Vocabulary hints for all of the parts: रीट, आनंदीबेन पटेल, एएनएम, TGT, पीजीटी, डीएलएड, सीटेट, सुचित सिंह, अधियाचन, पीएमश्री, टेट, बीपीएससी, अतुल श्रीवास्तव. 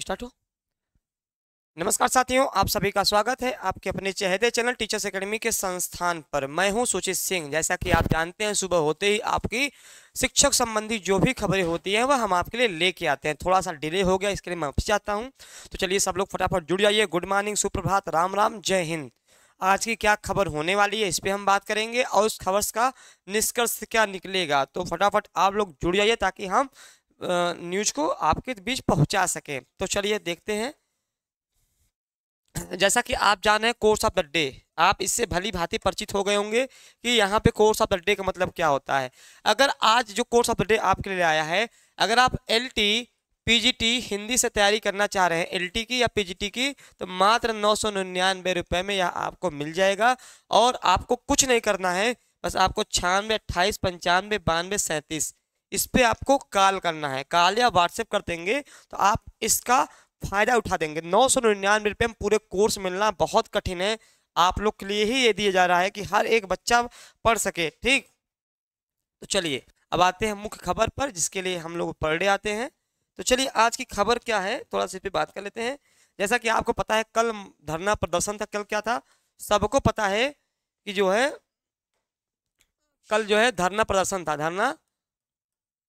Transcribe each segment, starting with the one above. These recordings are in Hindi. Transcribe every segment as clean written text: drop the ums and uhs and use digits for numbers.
स्टार्ट हो। नमस्कार साथियों, आप सभी का स्वागत है आपके अपने चहेते चैनल टीचर्स एकेडमी के संस्थान पर। मैं हूं सुचित सिंह। जैसा कि आप जानते हैं, सुबह होते ही आपकी शिक्षक संबंधी जो भी खबरें होती हैं वह हम आपके लिए लेके आते हैं। थोड़ा सा डिले हो गया, इसके लिए माफी चाहता हूं। तो चलिए सब लोग फटाफट जुड़ जाइए। गुड मॉर्निंग, सुप्रभात, राम राम, जय हिंद। आज की क्या खबर होने वाली है इस पर हम बात करेंगे और उस खबर का निष्कर्ष क्या निकलेगा। तो फटाफट आप लोग जुड़ जाइए ताकि हम न्यूज को आपके बीच पहुंचा सकें। तो चलिए देखते हैं। जैसा कि आप जाने कोर्स ऑफ द डे, आप इससे भली भांति परिचित हो गए होंगे कि यहाँ पे कोर्स ऑफ द डे का मतलब क्या होता है। अगर आज जो कोर्स ऑफ द डे आपके लिए आया है, अगर आप एलटी पीजीटी हिंदी से तैयारी करना चाह रहे हैं, एलटी की या पीजीटी की, तो मात्र 999 रुपये में यह आपको मिल जाएगा। और आपको कुछ नहीं करना है, बस आपको 96, 28, 95, 92, 37 इस पर आपको कॉल करना है। कॉल या व्हाट्सएप कर देंगे तो आप इसका फायदा उठा देंगे। 999 रुपये में पूरे कोर्स मिलना बहुत कठिन है, आप लोग के लिए ही ये दिया जा रहा है कि हर एक बच्चा पढ़ सके। ठीक, तो चलिए अब आते हैं मुख्य खबर पर, जिसके लिए हम लोग पढ़ रहे आते हैं। तो चलिए आज की खबर क्या है, थोड़ा सा इस पर बात कर लेते हैं। जैसा कि आपको पता है, कल धरना प्रदर्शन था। कल क्या था, सबको पता है कि जो है कल जो है धरना प्रदर्शन था। धरना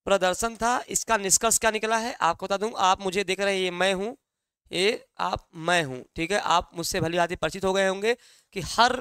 प्रदर्शन था, इसका निष्कर्ष क्या निकला है आपको बता दूं। आप मुझे देख रहे हैं, ये मैं हूँ, ये आप मैं हूँ, ठीक है। आप मुझसे भली भांति परिचित हो गए होंगे कि हर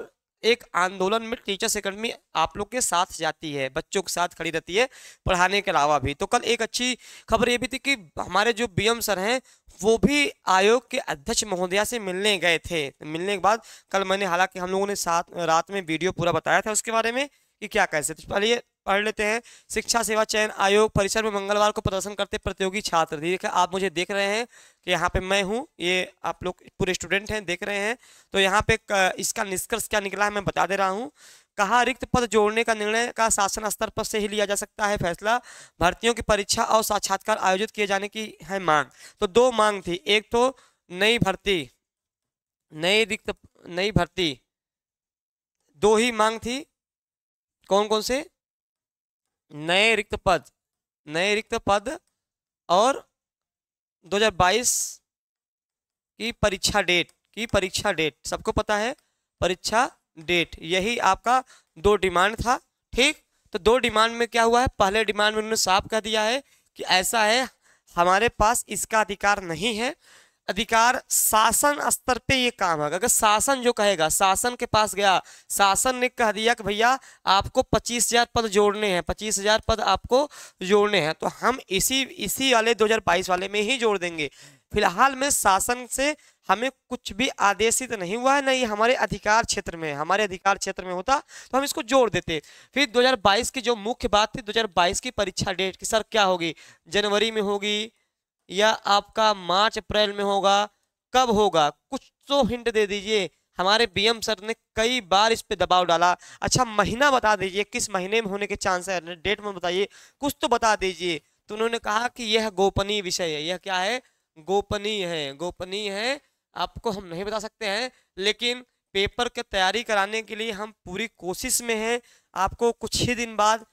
एक आंदोलन में टीचर्स एकेडमी आप लोग के साथ जाती है, बच्चों के साथ खड़ी रहती है, पढ़ाने के अलावा भी। तो कल एक अच्छी खबर ये भी थी कि हमारे जो बीएम सर हैं वो भी आयोग के अध्यक्ष महोदया से मिलने गए थे। मिलने के बाद कल मैंने, हालांकि हम लोगों ने साथ रात में वीडियो पूरा बताया था उसके बारे में कि क्या कैसे। तो पहले पढ़ लेते हैं। शिक्षा सेवा चयन आयोग परिसर में मंगलवार को प्रदर्शन करते प्रतियोगी छात्र। देखिए आप मुझे देख रहे हैं कि यहाँ पे मैं हूँ, ये आप लोग पूरे स्टूडेंट हैं, देख रहे हैं। तो यहाँ पे इसका निष्कर्ष क्या निकला है मैं बता दे रहा हूँ। कहा, रिक्त पद जोड़ने का निर्णय का शासन स्तर पर से ही लिया जा सकता है फैसला। भर्तियों की परीक्षा और साक्षात्कार आयोजित किए जाने की है मांग। तो दो मांग थी, एक तो नई भर्ती, दो ही मांग थी। कौन कौन से? नए रिक्त पद और 2022 की परीक्षा डेट सबको पता है, परीक्षा डेट, यही आपका दो डिमांड था। ठीक, तो दो डिमांड में क्या हुआ है, पहले डिमांड में उन्होंने साफ कह दिया है कि ऐसा है, हमारे पास इसका अधिकार नहीं है। अधिकार शासन स्तर पे ये काम है। अगर शासन जो कहेगा, शासन के पास गया, शासन ने कह दिया कि भैया आपको 25,000 पद जोड़ने हैं, 25,000 पद आपको जोड़ने हैं, तो हम इसी वाले 2022 वाले में ही जोड़ देंगे। फिलहाल में शासन से हमें कुछ भी आदेशित नहीं हुआ है, नहीं हमारे अधिकार क्षेत्र में। हमारे अधिकार क्षेत्र में होता तो हम इसको जोड़ देते। फिर 2022 की जो मुख्य बात थी, 2022 की परीक्षा डेट की सर क्या होगी, जनवरी में होगी या आपका मार्च अप्रैल में होगा, कब होगा, कुछ तो हिंट दे दीजिए। हमारे बीएम सर ने कई बार इस पे दबाव डाला। अच्छा महीना बता दीजिए, किस महीने में होने के चांस है, डेट में बताइए, कुछ तो बता दीजिए। तो उन्होंने कहा कि यह गोपनीय विषय है। यह क्या है, गोपनीय है। गोपनीय है, आपको हम नहीं बता सकते हैं, लेकिन पेपर की तैयारी कराने के लिए हम पूरी कोशिश में हैं। आपको कुछ ही दिन बाद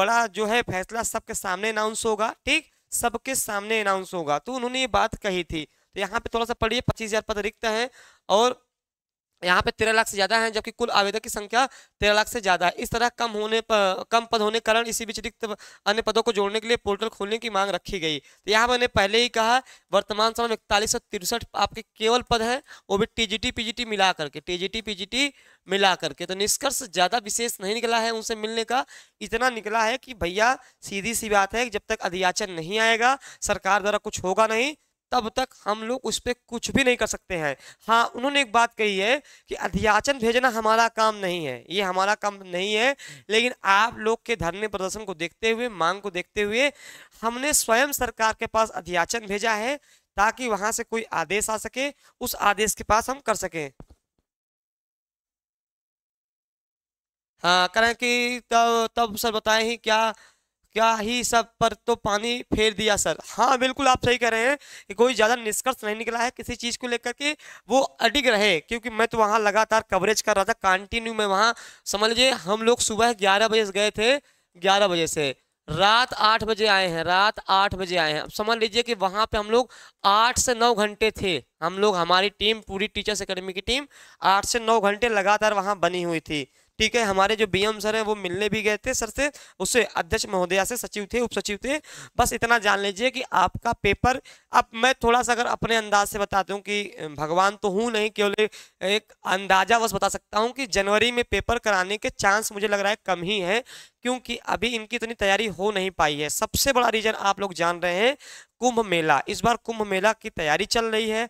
बड़ा जो है फैसला सबके सामने अनाउंस होगा। ठीक, सबके सामने अनाउंस होगा। तो उन्होंने ये बात कही थी। तो यहाँ पे थोड़ा सा पढ़िए, 25,000 पद रिक्त हैं और यहाँ पे 13 लाख से ज्यादा हैं, जबकि कुल आवेदक की संख्या 13 लाख से ज्यादा है। इस तरह कम पद होने कारण इसी बीच रिक्त अन्य पदों को जोड़ने के लिए पोर्टल खोलने की मांग रखी गई। तो यहाँ मैंने पहले ही कहा, वर्तमान समय में 4163 आपके केवल पद हैं, वो भी टीजीटी पीजीटी मिला करके। तो निष्कर्ष ज्यादा विशेष नहीं निकला है, उनसे मिलने का इतना निकला है कि भैया सीधी सी बात है कि जब तक अधियाचन नहीं आएगा, सरकार द्वारा कुछ होगा नहीं, तब तक हम लोग उस पर कुछ भी नहीं कर सकते हैं। हाँ, उन्होंने एक बात कही है कि अध्याचन भेजना हमारा काम नहीं है, ये हमारा काम नहीं है, लेकिन आप लोग के धरने प्रदर्शन को देखते हुए, मांग को देखते हुए हमने स्वयं सरकार के पास अध्याचन भेजा है ताकि वहां से कोई आदेश आ सके, उस आदेश के पास हम कर सकें। हाँ, करें कि तब सर बताएं ही क्या ही सब पर तो पानी फेर दिया सर। हाँ बिल्कुल आप सही कह रहे हैं कि कोई ज़्यादा निष्कर्ष नहीं निकला है किसी चीज़ को लेकर के, वो अडिग रहे, क्योंकि मैं तो वहाँ लगातार कवरेज कर रहा था कंटिन्यू। मैं वहाँ समझ लीजिए हम लोग सुबह 11 बजे गए थे, 11 बजे से रात 8 बजे आए हैं, रात 8 बजे आए हैं। अब समझ लीजिए कि वहाँ पे हम लोग 8 से 9 घंटे थे, हम लोग हमारी टीम पूरी टीचर्स अकेडमी की टीम 8 से 9 घंटे लगातार वहाँ बनी हुई थी। ठीक है, हमारे जो बीएम सर हैं वो मिलने भी गए थे सर से, उससे अध्यक्ष महोदया से, सचिव थे, उप सचिव थे। बस इतना जान लीजिए कि आपका पेपर, अब मैं थोड़ा सा अगर अपने अंदाज से बताता हूँ कि भगवान तो हूँ नहीं, केवल एक अंदाजा बस बता सकता हूँ कि जनवरी में पेपर कराने के चांस मुझे लग रहा है कम ही है, क्योंकि अभी इनकी इतनी तैयारी हो नहीं पाई है। सबसे बड़ा रीजन आप लोग जान रहे हैं कुंभ मेला, इस बार कुंभ मेला की तैयारी चल रही है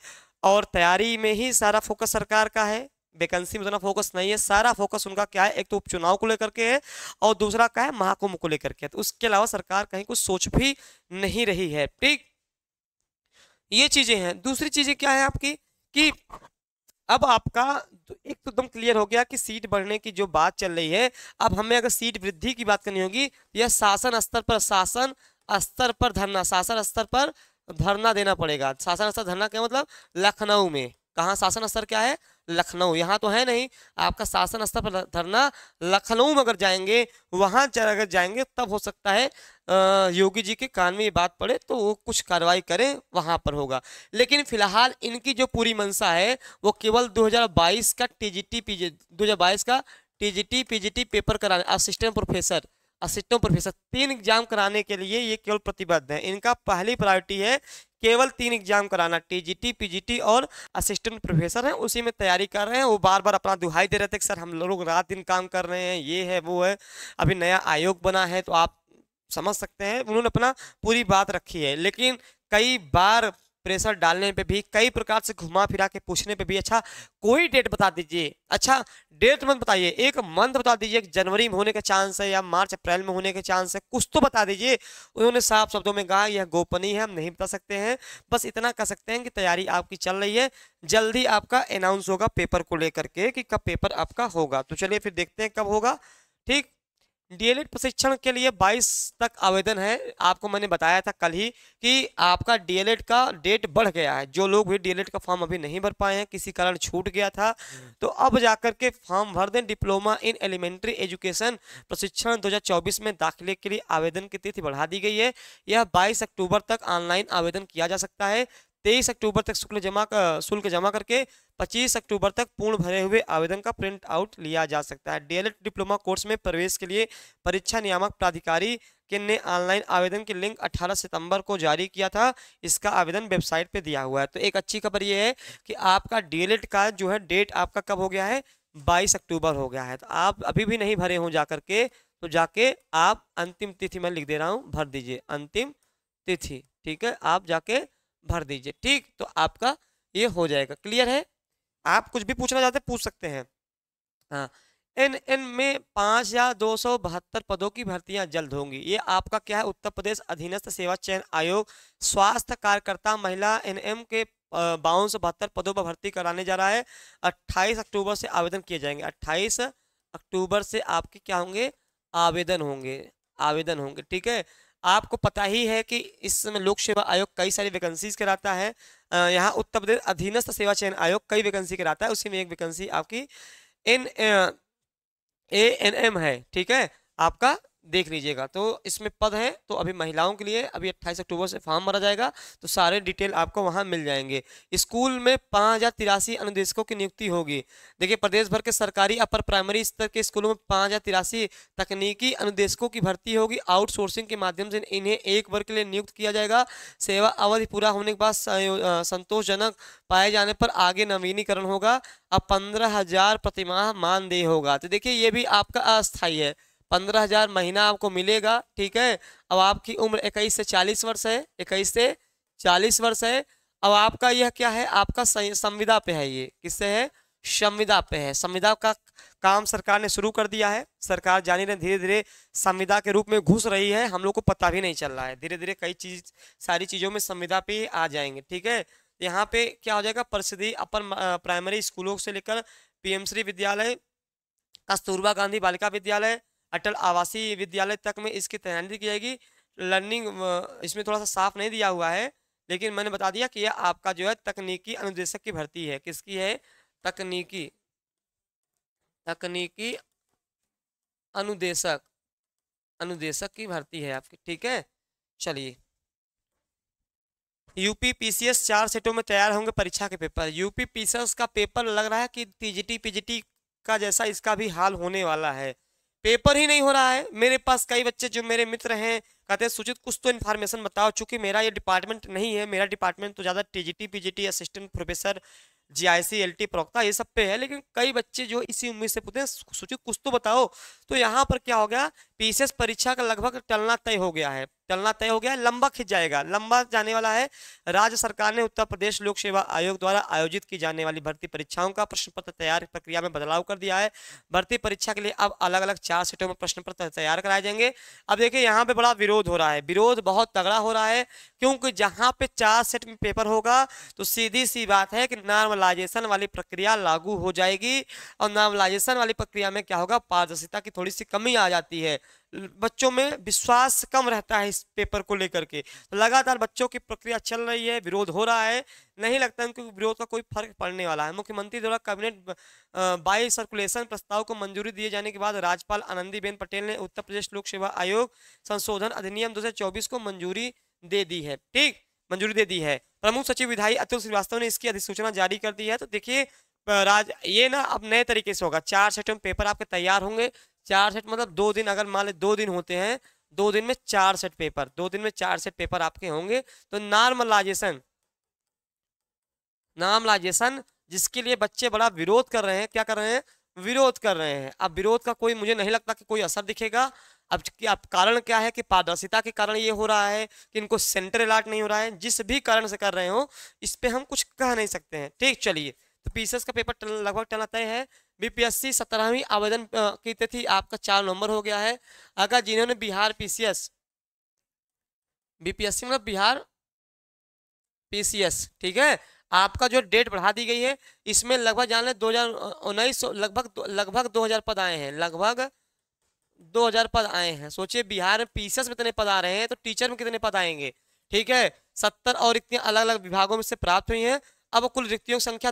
और तैयारी में ही सारा फोकस सरकार का है, वैकेंसी में उतना फोकस नहीं है। सारा फोकस उनका क्या है, एक तो उपचुनाव को लेकर के है और दूसरा क्या है, महाकुंभ को लेकर के है। तो उसके अलावा सरकार कहीं कुछ सोच भी नहीं रही है। ठीक, ये चीजें हैं। दूसरी चीजें क्या है आपकी कि अब आपका एक तो एकदम क्लियर हो गया कि सीट बढ़ने की जो बात चल रही है, अब हमें अगर सीट वृद्धि की बात करनी होगी तो यह शासन स्तर पर धरना देना पड़ेगा। शासन स्तर धरना क्या मतलब, लखनऊ में, कहाँ शासन स्तर क्या है, लखनऊ, यहाँ तो है नहीं। आपका शासन स्तर पर धरना लखनऊ में अगर जाएंगे, वहाँ अगर जाएंगे तब हो सकता है योगी जी के कान में ये बात पड़े तो वो कुछ कार्रवाई करें, वहाँ पर होगा। लेकिन फिलहाल इनकी जो पूरी मंशा है वो केवल 2022 का टीजीटी पीजीटी पेपर कराने, असिस्टेंट प्रोफेसर 3 एग्जाम कराने के लिए ये केवल प्रतिबद्ध है। इनका पहली प्रायोरिटी है केवल 3 एग्जाम कराना, टीजीटी, पीजीटी और असिस्टेंट प्रोफेसर हैं, उसी में तैयारी कर रहे हैं। वो बार बार अपना दुहाई दे रहे थे कि सर हम लोग रात दिन काम कर रहे हैं, ये है वो है, अभी नया आयोग बना है तो आप समझ सकते हैं, उन्होंने अपना पूरी बात रखी है। लेकिन कई बार प्रेशर डालने पे भी, कई प्रकार से घुमा फिरा के पूछने पे भी, अच्छा कोई डेट बता दीजिए, अच्छा डेट मत बताइए, एक मंथ बता दीजिए कि जनवरी में होने के चांस है या मार्च अप्रैल में होने के चांस है, कुछ तो बता दीजिए। उन्होंने साफ शब्दों में कहा यह गोपनीय है, हम नहीं बता सकते हैं। बस इतना कह सकते हैं कि तैयारी आपकी चल रही है, जल्दी आपका अनाउंस होगा पेपर को लेकर के कि कब पेपर आपका होगा। तो चलिए फिर देखते हैं कब होगा। ठीक, डीएलएड प्रशिक्षण के लिए 22 तक आवेदन है। आपको मैंने बताया था कल ही कि आपका डीएलएड का डेट बढ़ गया है, जो लोग भी डीएलएड का फॉर्म अभी नहीं भर पाए हैं, किसी कारण छूट गया था, तो अब जाकर के फॉर्म भर दें। डिप्लोमा इन एलिमेंट्री एजुकेशन प्रशिक्षण 2024 में दाखिले के लिए आवेदन की तिथि बढ़ा दी गई है। यह 22 अक्टूबर तक ऑनलाइन आवेदन किया जा सकता है। 23 अक्टूबर तक शुल्क जमा करके 25 अक्टूबर तक पूर्ण भरे हुए आवेदन का प्रिंट आउट लिया जा सकता है। डीएलएड डिप्लोमा कोर्स में प्रवेश के लिए परीक्षा नियामक प्राधिकारी ने ऑनलाइन आवेदन की लिंक 18 सितंबर को जारी किया था, इसका आवेदन वेबसाइट पे दिया हुआ है। तो एक अच्छी खबर ये है कि आपका डीएलएड का जो है डेट आपका कब हो गया है, 22 अक्टूबर हो गया है। तो आप अभी भी नहीं भरे हों जाकर के, तो जाके आप अंतिम तिथि, मैं लिख दे रहा हूँ, भर दीजिए अंतिम तिथि। ठीक है, आप जाके भर दीजिए। ठीक, तो आपका ये हो जाएगा। क्लियर है, आप कुछ भी पूछना चाहते हैं पूछ सकते हैं। हाँ, एन में 5,272 पदों की भर्तियां जल्द होंगी। ये आपका क्या है, उत्तर प्रदेश अधीनस्थ सेवा चयन आयोग स्वास्थ्य कार्यकर्ता महिला एनएम के 5272 पदों पर भर्ती कराने जा रहा है। 28 अक्टूबर से आवेदन किए जाएंगे। 28 अक्टूबर से आपके क्या होंगे, आवेदन होंगे। ठीक है, आपको पता ही है कि इसमें लोक सेवा आयोग कई सारी वैकेंसीज कराता है। यहाँ उत्तर प्रदेश अधीनस्थ सेवा चयन आयोग कई वैकेंसी कराता है, उसी में एक वैकेंसी आपकी एएनएम है। ठीक है, आपका देख लीजिएगा। तो इसमें पद है, तो अभी महिलाओं के लिए अभी 28 अक्टूबर से फॉर्म भरा जाएगा, तो सारे डिटेल आपको वहां मिल जाएंगे। स्कूल में 5,083 अनुदेशकों की नियुक्ति होगी। देखिए, प्रदेश भर के सरकारी अपर प्राइमरी स्तर के स्कूलों में 5,083 तकनीकी अनुदेशकों की भर्ती होगी। आउटसोर्सिंग के माध्यम से इन्हें एक वर्ग के लिए नियुक्त किया जाएगा। सेवा अवधि पूरा होने के बाद संतोषजनक पाए जाने पर आगे नवीनीकरण होगा। अब 15,000 प्रतिमाह मानदेय होगा। तो देखिए, ये भी आपका अस्थायी है, 15,000 महीना आपको मिलेगा। ठीक है, अब आपकी उम्र 21 से 40 वर्ष है, 21 से 40 वर्ष है। अब आपका यह क्या है, आपका संविदा पे है, ये किससे है, संविदा पे है। संविदा का काम सरकार ने शुरू कर दिया है। सरकार जानी रहे धीरे धीरे संविदा के रूप में घुस रही है, हम लोग को पता भी नहीं चल रहा है। धीरे धीरे कई चीज, सारी चीजों में संविदा पे आ जाएंगे। ठीक है, यहाँ पे क्या हो जाएगा, परिषदीय अपर प्राइमरी स्कूलों से लेकर पीएमश्री विद्यालय, कस्तूरबा गांधी बालिका विद्यालय, अटल आवासीय विद्यालय तक में इसकी तैनाती की जाएगी। लर्निंग इसमें थोड़ा सा साफ नहीं दिया हुआ है, लेकिन मैंने बता दिया कि यह आपका जो है तकनीकी अनुदेशक की भर्ती है। किसकी है, तकनीकी अनुदेशक। अनुदेशक की भर्ती है आपकी, ठीक है। चलिए, यूपी पीसीएस 4 सेटों में तैयार होंगे परीक्षा के पेपर। यूपी पीसीएस का पेपर लग रहा है कि टीजीटी पीजीटी का जैसा इसका भी हाल होने वाला है, पेपर ही नहीं हो रहा है। मेरे पास कई बच्चे जो मेरे मित्र हैं कहते हैं सूचित कुछ तो इन्फॉर्मेशन बताओ, चूंकि मेरा ये डिपार्टमेंट नहीं है, मेरा डिपार्टमेंट तो ज़्यादा TGT पीजीटी assistant professor GIC LT प्रवक्ता ये सब पे है, लेकिन कई बच्चे जो इसी उम्मीद से पूछते हैं सूचित कुछ तो बताओ। तो यहाँ पर क्या हो गया, पीसीएस परीक्षा का लगभग टलना तय हो गया है, लंबा खिंच जाएगा, लंबा जाने वाला है। राज्य सरकार ने उत्तर प्रदेश लोक सेवा आयोग द्वारा आयोजित की जाने वाली भर्ती परीक्षाओं का प्रश्न पत्र तैयार प्रक्रिया में बदलाव कर दिया है। भर्ती परीक्षा के लिए अब अलग अलग 4 सेटों में प्रश्न पत्र तैयार कराए जाएंगे। अब देखिए यहाँ पे बड़ा विरोध हो रहा है, विरोध बहुत तगड़ा हो रहा है, क्योंकि जहाँ पे 4 सेट में पेपर होगा तो सीधी सी बात है कि नॉर्मलाइजेशन वाली प्रक्रिया लागू हो जाएगी, और नॉर्मलाइजेशन वाली प्रक्रिया में क्या होगा, पारदर्शिता की थोड़ी सी कमी आ जाती है, बच्चों में विश्वास कम रहता है इस पेपर को लेकर के। तो लगातार बच्चों की प्रक्रिया चल रही है, विरोध हो रहा है, नहीं लगता उनको विरोध का कोई फर्क पड़ने वाला है। मुख्यमंत्री द्वारा कैबिनेट बाई सर्कुलेशन प्रस्ताव को मंजूरी दिए जाने के बाद राज्यपाल आनंदीबेन पटेल ने उत्तर प्रदेश लोक सेवा आयोग संशोधन अधिनियम 2024 को मंजूरी दे दी है, ठीक, मंजूरी दे दी है। प्रमुख सचिव विधायी अतुल श्रीवास्तव ने इसकी अधिसूचना जारी कर दी है। तो देखिए राज ये ना अब नए तरीके से होगा, 4 सेट में पेपर आपके तैयार होंगे, 4 सेट मतलब 2 दिन, अगर मान ले 2 दिन होते हैं, 2 दिन में 4 सेट पेपर, 2 दिन में 4 सेट पेपर आपके होंगे। तो नॉर्मलाइजेशन जिसके लिए बच्चे बड़ा विरोध कर रहे हैं, क्या कर रहे हैं, विरोध कर रहे हैं, अब विरोध का कोई मुझे नहीं लगता कि कोई असर दिखेगा। अब कारण क्या है कि पारदर्शिता के कारण ये हो रहा है कि इनको सेंटर अलॉट नहीं हो रहा है, जिस भी कारण से कर रहे हो इस पर हम कुछ कह नहीं सकते हैं, ठीक। चलिए, तो पीसीएस का पेपर लगभग टलना तय है। बीपीएससी 17वीं आवेदन की तिथि आपका 4 नवंबर हो गया है। अगर जिन्होंने बिहार पीसीएस, बीपीएससी मतलब बिहार पीसीएस, ठीक है, आपका जो डेट बढ़ा दी गई है, इसमें लगभग जान लें 2019 लगभग 2000 पद आए हैं, लगभग 2000 पद आए हैं। सोचिए बिहार पीसीएस में इतने पद आ रहे हैं तो टीचर में कितने पद आएंगे, ठीक है, 70 और इतने अलग अलग विभागों में से प्राप्त हुई हैं। अब कुल रिक्तियों की संख्या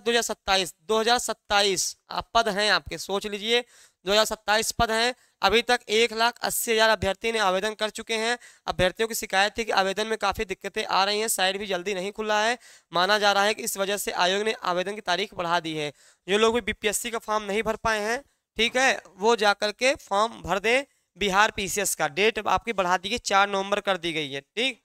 2027 पद हैं आपके, सोच लीजिए 2027 पद हैं। अभी तक 1,80,000 अभ्यर्थी ने आवेदन कर चुके हैं। अभ्यर्थियों की शिकायत थी कि आवेदन में काफ़ी दिक्कतें आ रही हैं, साइट भी जल्दी नहीं खुला है। माना जा रहा है कि इस वजह से आयोग ने आवेदन की तारीख बढ़ा दी है। जो लोग भी बीपीएससी का फॉर्म नहीं भर पाए हैं, ठीक है, वो जा कर के फॉर्म भर दें बिहार पीसीएस का। डेट आपकी बढ़ा दी गई, 4 नवम्बर कर दी गई है, ठीक।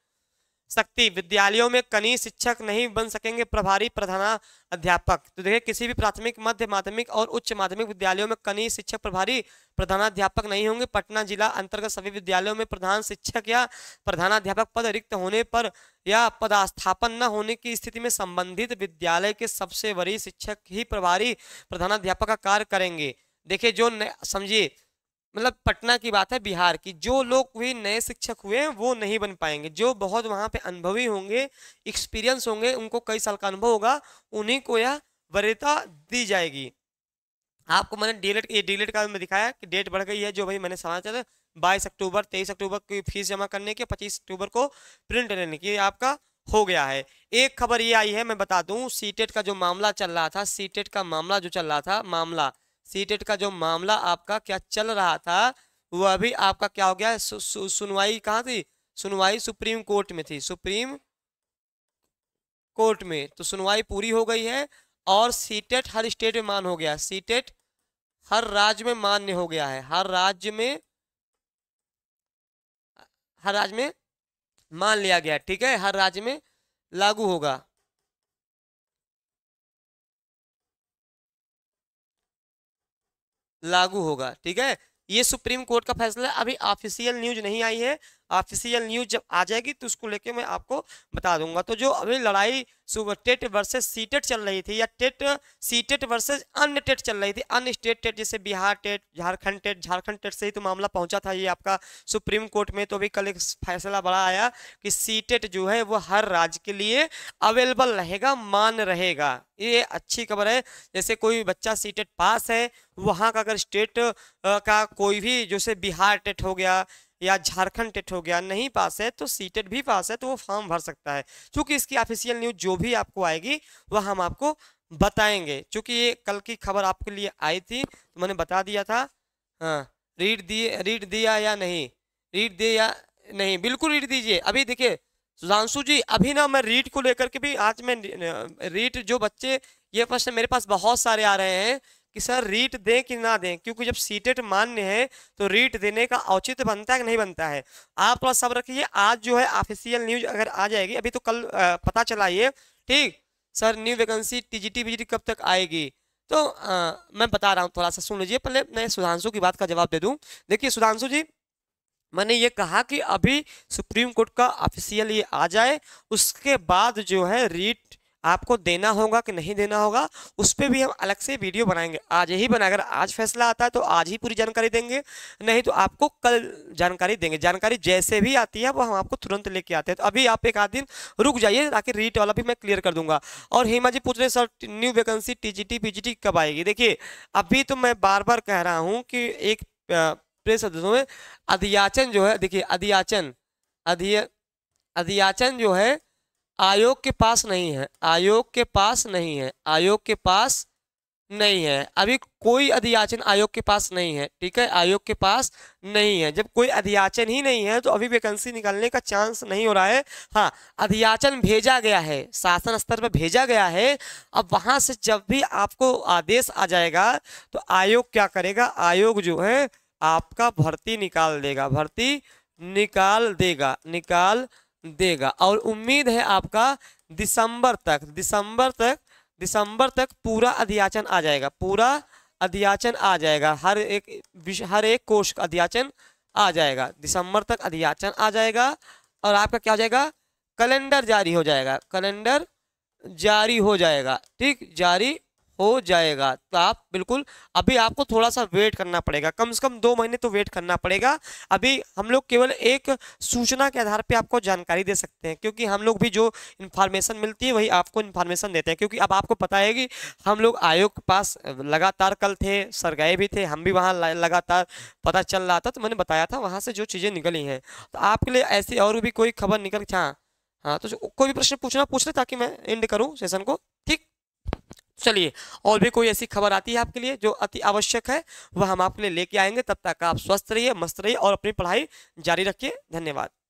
शक्ति, विद्यालयों में कनीय शिक्षक नहीं बन सकेंगे प्रभारी प्रधानाध्यापक। तो देखिए, किसी भी प्राथमिक, मध्य माध्यमिक और उच्च माध्यमिक विद्यालयों में कनीय शिक्षक प्रभारी प्रधानाध्यापक नहीं होंगे। पटना जिला अंतर्गत सभी विद्यालयों में प्रधान शिक्षक या प्रधानाध्यापक पद रिक्त होने पर या पदस्थापन न होने की स्थिति में संबंधित विद्यालय के सबसे वरीय शिक्षक ही प्रभारी प्रधानाध्यापक का कार्य करेंगे। देखिए, जो समझिए, मतलब पटना की बात है बिहार की, जो लोग भी नए शिक्षक हुए हैं वो नहीं बन पाएंगे। जो बहुत वहाँ पे अनुभवी होंगे, एक्सपीरियंस होंगे, उनको कई साल का अनुभव होगा, उन्हीं को यह वरीयता दी जाएगी। आपको मैंने डीएलएड का मैं दिखाया कि डेट बढ़ गई है। जो भाई मैंने समाचार 22 अक्टूबर, 23 अक्टूबर की फीस जमा करने की, 25 अक्टूबर को प्रिंट लेने की आपका हो गया है। एक खबर ये आई है, मैं बता दूँ, सीटेट का जो मामला चल रहा था, सीटेट का जो मामला आपका क्या चल रहा था, वो अभी आपका क्या हो गया है, सुनवाई कहाँ थी, सुनवाई सुप्रीम कोर्ट में थी, सुप्रीम कोर्ट में। तो सुनवाई पूरी हो गई है और सीटेट हर स्टेट में मान्य हो गया, सीटेट हर राज्य में मान्य हो गया है, हर राज्य में मान लिया गया, ठीक है, हर राज्य में लागू होगा। ठीक है, ये सुप्रीम कोर्ट का फैसला। अभी ऑफिशियल न्यूज नहीं आई है, ऑफिशियल न्यूज जब आ जाएगी तो उसको लेके मैं आपको बता दूंगा। तो जो अभी लड़ाई टेट वर्सेस सीटेट चल रही थी, या टेट सीटेट वर्सेस अन्य टेट चल रही थी, अन्य स्टेट टेट, जैसे बिहार टेट, झारखंड टेट, से ही तो मामला पहुंचा था ये आपका सुप्रीम कोर्ट में। तो अभी कल एक फैसला बड़ा आया कि सीटेट जो है वो हर राज्य के लिए अवेलेबल रहेगा, मान रहेगा, ये अच्छी खबर है। जैसे कोई बच्चा सीटेट पास है, वहाँ का अगर स्टेट का कोई भी, जैसे बिहार टेट हो गया या झारखंड टेट हो गया, नहीं पास है तो सीटेट भी पास है तो वो फॉर्म भर सकता है। चूंकि इसकी ऑफिशियल न्यूज़ जो भी आपको आएगी वह हम आपको बताएंगे। चूंकि ये कल की खबर आपके लिए आई थी तो मैंने बता दिया था। हाँ, रीड दिया या नहीं, रीड दे या नहीं, बिल्कुल रीड दीजिए। अभी देखिए सुधांशु जी, अभी ना मैं रीड को लेकर के भी आज मैं रीड जो बच्चे ये प्रश्न मेरे पास बहुत सारे आ रहे हैं कि सर रीट दें कि ना दें, क्योंकि जब सीटेट मान्य है तो रीट देने का औचित्य बनता है कि नहीं बनता है। आप थोड़ा सब्र रखिए, आज जो है ऑफिशियल न्यूज अगर आ जाएगी, अभी तो कल पता चला ये, ठीक sir new vacancy TGT BGT कब तक आएगी, तो मैं बता रहा हूँ, थोड़ा सा सुन लीजिए। पहले मैं सुधांशु की बात का जवाब दे दूं। देखिए सुधांशु जी, मैंने ये कहा कि अभी सुप्रीम कोर्ट का ऑफिशियल ये आ जाए, उसके बाद जो है रीट आपको देना होगा कि नहीं देना होगा, उस पर भी हम अलग से वीडियो बनाएंगे। आज ही बना, अगर आज फैसला आता है तो आज ही पूरी जानकारी देंगे, नहीं तो आपको कल जानकारी देंगे। जानकारी जैसे भी आती है वो हम आपको तुरंत लेके आते हैं। तो अभी आप एक आध दिन रुक जाइए, ताकि रीट वाला भी मैं क्लियर कर दूंगा। और हेमा जी पूछ रहे sir new vacancy TGT पीजीटी कब आएगी। देखिए अभी तो मैं बार बार कह रहा हूँ कि एक प्रेस सदस्यों में अधियाचन जो है, देखिए अधियाचन जो है आयोग के पास नहीं है, आयोग के पास नहीं है, आयोग के पास नहीं है। अभी कोई अधियाचन आयोग के पास नहीं है, ठीक है, आयोग के पास नहीं है। जब कोई अधियाचन ही नहीं है तो अभी वैकेंसी निकालने का चांस नहीं हो रहा है। हाँ, अधियाचन भेजा गया है, शासन स्तर पर भेजा गया है। अब वहां से जब भी आपको आदेश आ जाएगा तो आयोग क्या करेगा, आयोग जो है आपका भर्ती निकाल देगा, भर्ती निकाल देगा। और उम्मीद है आपका दिसंबर तक पूरा अधियाचन आ जाएगा, पूरा अधियाचन आ जाएगा, हर एक कोष का अधियाचन आ जाएगा, दिसंबर तक अधियाचन आ जाएगा। और आपका क्या हो जाएगा, कैलेंडर जारी हो जाएगा, कैलेंडर जारी हो जाएगा, ठीक, जारी हो जाएगा। तो आप बिल्कुल अभी आपको थोड़ा सा वेट करना पड़ेगा, कम से कम 2 महीने तो वेट करना पड़ेगा। अभी हम लोग केवल एक सूचना के आधार पे आपको जानकारी दे सकते हैं, क्योंकि हम लोग भी जो इन्फॉर्मेशन मिलती है वही आपको इन्फॉर्मेशन देते हैं। क्योंकि अब आपको पता है कि हम लोग आयोग के पास लगातार, कल थे सर, गए भी थे, हम भी वहाँ लगातार पता चल रहा था, तो मैंने बताया था वहाँ से जो चीज़ें निकली हैं। तो आपके लिए ऐसी और भी कोई खबर निकल, हाँ, तो कोई भी प्रश्न पूछना पूछ ले, ताकि मैं एंड करूँ सेशन को, ठीक। चलिए, और भी कोई ऐसी खबर आती है आपके लिए जो अति आवश्यक है, वह हम आपके लिए लेके आएंगे। तब तक आप स्वस्थ रहिए, मस्त रहिए और अपनी पढ़ाई जारी रखिए। धन्यवाद।